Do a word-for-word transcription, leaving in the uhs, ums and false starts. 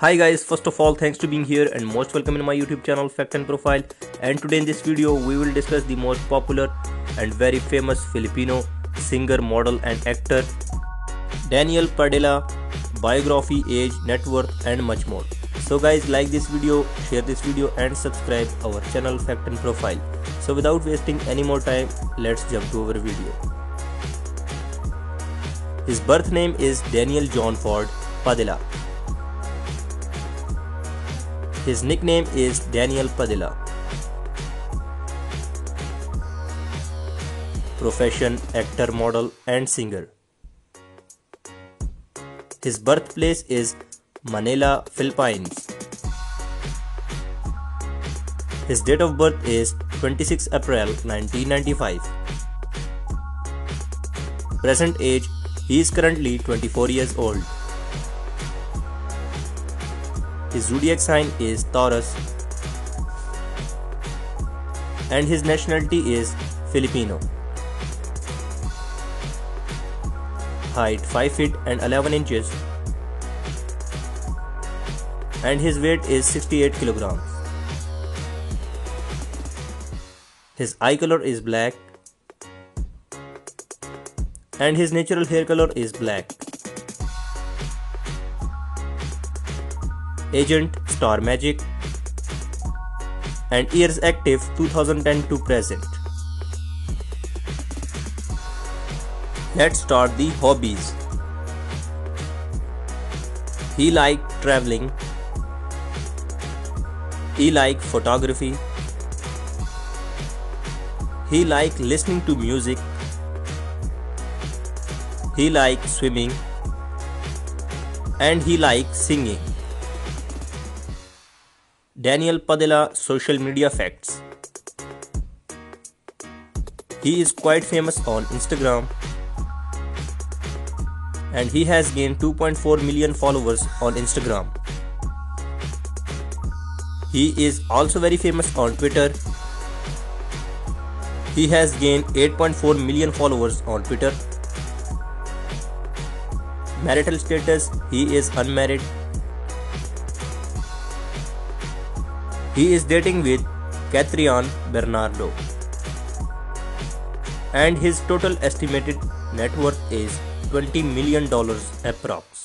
Hi guys, first of all thanks to being here and most welcome in my YouTube channel Fact and Profile, and today in this video we will discuss the most popular and very famous Filipino singer, model and actor Daniel Padilla, biography, age, net worth and much more. So guys, like this video, share this video and subscribe our channel Fact and Profile. So without wasting any more time, let's jump to our video. His birth name is Daniel John Ford Padilla. His nickname is Daniel Padilla. Profession, actor, model and singer. His birthplace is Manila, Philippines. His date of birth is twenty-sixth April nineteen ninety-five. Present age, he is currently twenty-four years old. His zodiac sign is Taurus and his nationality is Filipino. Height five feet and eleven inches and his weight is sixty-eight kilograms. His eye color is black and his natural hair color is black. Agent, Star Magic, and years active two thousand ten to present. Let's start the hobbies. He liked traveling. He liked photography. He liked listening to music. He likes swimming and he likes singing. Daniel Padilla social media facts. He is quite famous on Instagram and he has gained two point four million followers on Instagram. He is also very famous on Twitter. He has gained eight point four million followers on Twitter. Marital status, he is unmarried. He is dating with Kathryn Bernardo. And his total estimated net worth is twenty million dollars approx.